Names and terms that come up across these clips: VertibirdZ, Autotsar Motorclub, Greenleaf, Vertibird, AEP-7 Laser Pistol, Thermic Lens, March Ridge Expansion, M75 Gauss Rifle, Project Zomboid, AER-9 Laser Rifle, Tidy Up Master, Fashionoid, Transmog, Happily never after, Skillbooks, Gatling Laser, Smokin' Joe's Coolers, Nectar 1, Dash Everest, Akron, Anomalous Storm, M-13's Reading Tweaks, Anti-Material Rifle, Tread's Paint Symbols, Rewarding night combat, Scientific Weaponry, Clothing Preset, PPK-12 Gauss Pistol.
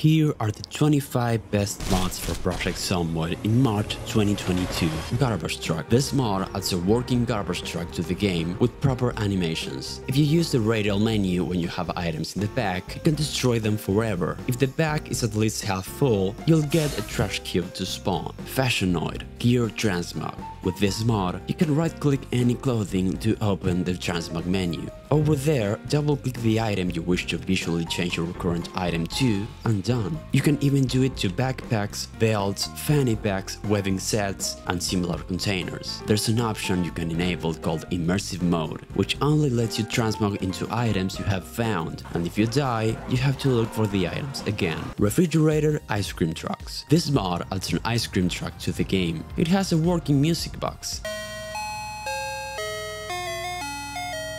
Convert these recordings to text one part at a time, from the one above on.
Here are the 25 best mods for Project Zomboid in March 2022. Garbage Truck. This mod adds a working garbage truck to the game with proper animations. If you use the radial menu when you have items in the bag, you can destroy them forever. If the bag is at least half full, you'll get a trash cube to spawn. Fashionoid. Gear Transmog. With this mod, you can right-click any clothing to open the transmog menu. Over there, double-click the item you wish to visually change your current item to, and done. You can even do it to backpacks, belts, fanny packs, weaving sets, and similar containers. There's an option you can enable called Immersive Mode, which only lets you transmog into items you have found, and if you die, you have to look for the items again. Refrigerator Ice Cream Trucks. This mod adds an ice cream truck to the game. It has a working music box.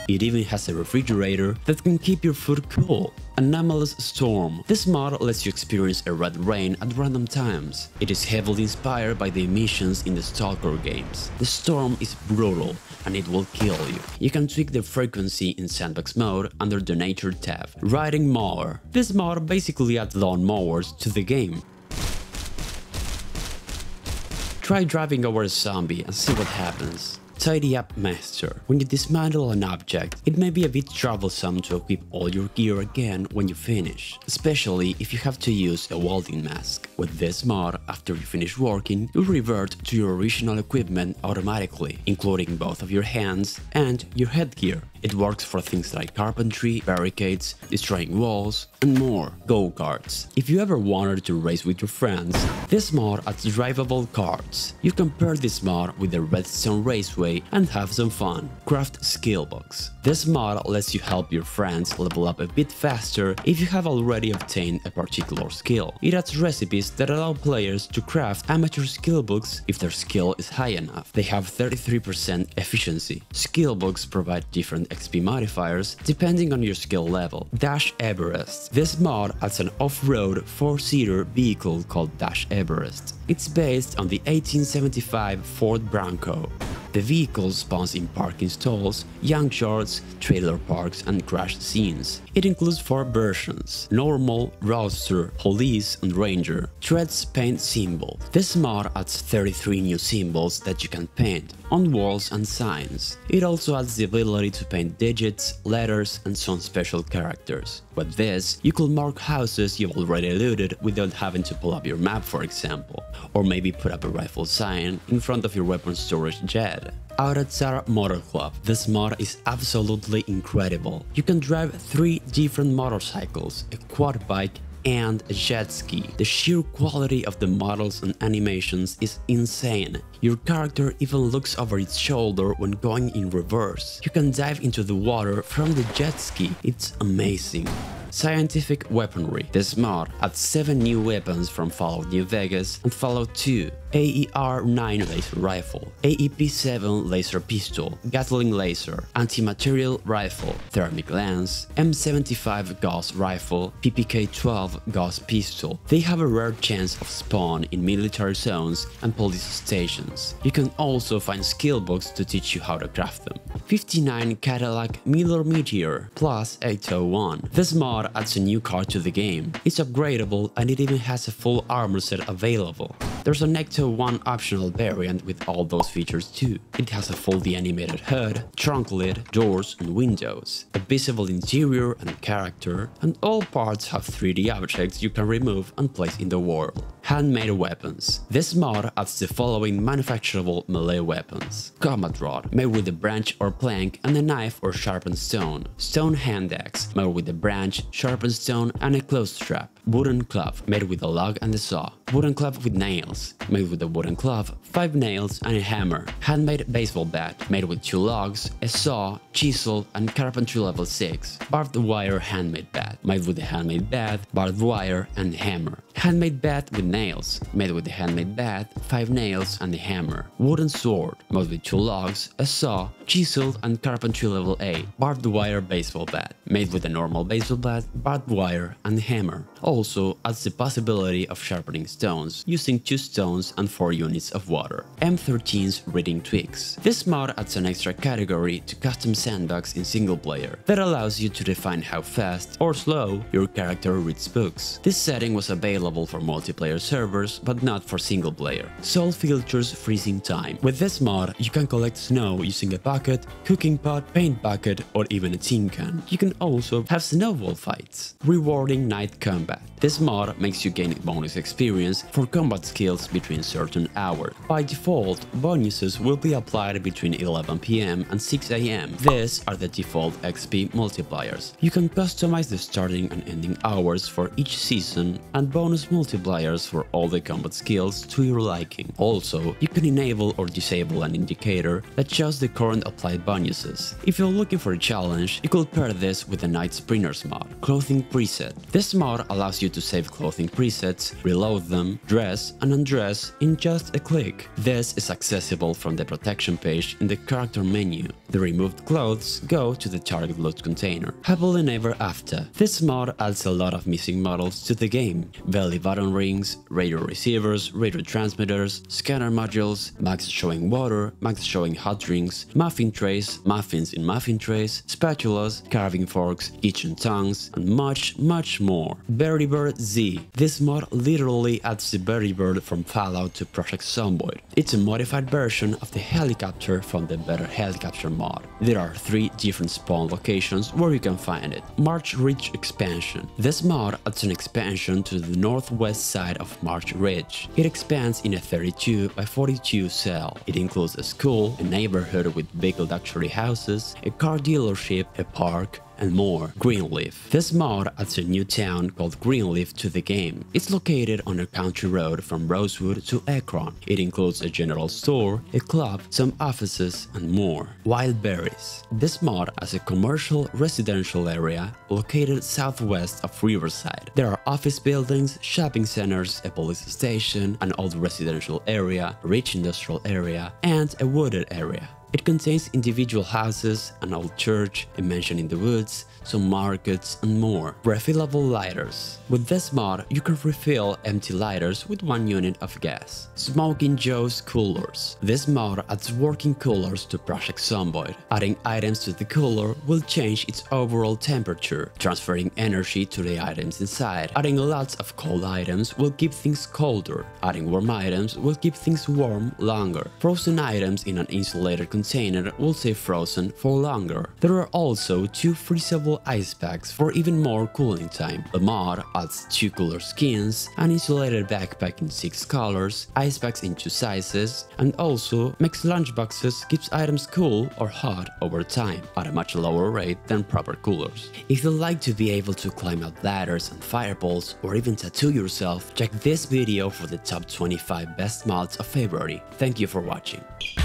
It even has a refrigerator that can keep your food cool. Anomalous Storm. This mod lets you experience a red rain at random times. It is heavily inspired by the emissions in the Stalker games. The storm is brutal and it will kill you. You can tweak the frequency in sandbox mode under the nature tab. Riding Mower. This mod basically adds lawn mowers to the game. Try driving over a zombie and see what happens. Tidy Up Master. When you dismantle an object, it may be a bit troublesome to equip all your gear again when you finish, especially if you have to use a welding mask. With this mod, after you finish working, you revert to your original equipment automatically, including both of your hands and your headgear. It works for things like carpentry, barricades, destroying walls, and more. Go-karts. If you ever wanted to race with your friends, this mod adds drivable carts. You can pair this mod with the Redstone Raceway and have some fun. Craft Skill Books. This mod lets you help your friends level up a bit faster if you have already obtained a particular skill. It adds recipes that allow players to craft amateur skill books if their skill is high enough. They have 33% efficiency. Skill books provide different XP modifiers depending on your skill level. Dash Everest. This mod adds an off-road four-seater vehicle called Dash Everest. It's based on the 1875 Ford Bronco. The vehicle spawns in parking stalls, junkyards, trailer parks, and crash scenes. It includes four versions: Normal, Roadster, Police, and Ranger. Tread's Paint Symbols. This mod adds 33 new symbols that you can paint on walls and signs. It also adds the ability to paint digits, letters, and some special characters. With this, you could mark houses you've already looted without having to pull up your map, for example, or maybe put up a rifle sign in front of your weapon storage shed. Autotsar Motorclub. This mod is absolutely incredible. You can drive 3 different motorcycles, a quad bike, and a jet ski. The sheer quality of the models and animations is insane. Your character even looks over its shoulder when going in reverse. You can dive into the water from the jet ski. It's amazing. Scientific Weaponry. This mod adds 7 new weapons from Fallout New Vegas and Fallout 2. AER-9 Laser Rifle, AEP-7 Laser Pistol, Gatling Laser, Anti-Material Rifle, Thermic Lens, M75 Gauss Rifle, PPK-12 Gauss Pistol. They have a rare chance of spawn in military zones and police stations. You can also find skill books to teach you how to craft them. 59 Cadillac Miller-Meteor plus 801. This mod adds a new car to the game. It's upgradable and it even has a full armor set available. There's a Nectar 1 optional variant with all those features too. It has a fully animated hood, trunk lid, doors and windows, a visible interior and character, and all parts have 3D objects you can remove and place in the world. Handmade Weapons. This mod adds the following manufacturable melee weapons. Combat Rod, made with a branch or plank and a knife or sharpened stone. Stone Hand Axe, made with a branch, sharpened stone and a clothes strap. Wooden Club, made with a log and a saw. Wooden Club with nails, made with a wooden club, 5 nails and a hammer. Handmade baseball bat, made with 2 logs, a saw, chisel, and carpentry level 6. Barbed wire handmade bat, made with a handmade bat, barbed wire, and hammer. Handmade bat with nails, made with a handmade bat, 5 nails, and a hammer. Wooden sword, made with 2 logs, a saw, chisel, and carpentry level 8. Barbed wire baseball bat, made with a normal baseball bat, barbed wire, and hammer. Also adds the possibility of sharpening steel. stones using 2 stones and 4 units of water. M-13's Reading Tweaks. This mod adds an extra category to custom sandbox in single player that allows you to define how fast or slow your character reads books. This setting was available for multiplayer servers but not for single player. Soul Filcher's Freezing Time. With this mod you can collect snow using a bucket, cooking pot, paint bucket or even a tin can. You can also have snowball fights. Rewarding Night Combat. This mod makes you gain bonus experience for combat skills between certain hours. By default, bonuses will be applied between 11 PM and 6 AM. These are the default XP multipliers. You can customize the starting and ending hours for each season and bonus multipliers for all the combat skills to your liking. Also, you can enable or disable an indicator that shows the current applied bonuses. If you're looking for a challenge, you could pair this with the Night Sprinters mod. Clothing Preset. This mod allows you to save clothing presets, reload them, dress and undress in just a click. This is accessible from the protection page in the character menu. The removed clothes go to the target loot container. Happily Never After. This mod adds a lot of missing models to the game. Belly button rings, radio receivers, radio transmitters, scanner modules, mugs showing water, mugs showing hot drinks, muffin trays, muffins in muffin trays, spatulas, carving forks, kitchen tongs, and much, much more. VertibirdZ. This mod literally adds the Vertibird from Fallout to Project Zomboid. It's a modified version of the helicopter from the Better Helicopter mod. There are 3 different spawn locations where you can find it. March Ridge Expansion. This mod adds an expansion to the northwest side of March Ridge. It expands in a 32 by 42 cell. It includes a school, a neighborhood with big luxury houses, a car dealership, a park, and more. Greenleaf. This mod adds a new town called Greenleaf to the game. It's located on a country road from Rosewood to Akron. It includes a general store, a club, some offices, and more. Wildberries. This mod has a commercial residential area located southwest of Riverside. There are office buildings, shopping centers, a police station, an old residential area, rich industrial area, and a wooded area. It contains individual houses, an old church, a mansion in the woods, some markets and more. Refillable lighters. With this mod, you can refill empty lighters with 1 unit of gas. Smokin' Joe's Coolers. This mod adds working coolers to Project Zomboid. Adding items to the cooler will change its overall temperature, transferring energy to the items inside. Adding lots of cold items will keep things colder. Adding warm items will keep things warm longer. Frozen items in an insulated container will stay frozen for longer. There are also 2 freezable ice packs for even more cooling time. The mod adds 2 cooler skins, an insulated backpack in 6 colors, ice packs in 2 sizes, and also makes lunchboxes keeps items cool or hot over time at a much lower rate than proper coolers. If you'd like to be able to climb up ladders and fireballs or even tattoo yourself, check this video for the top 25 best mods of February. Thank you for watching.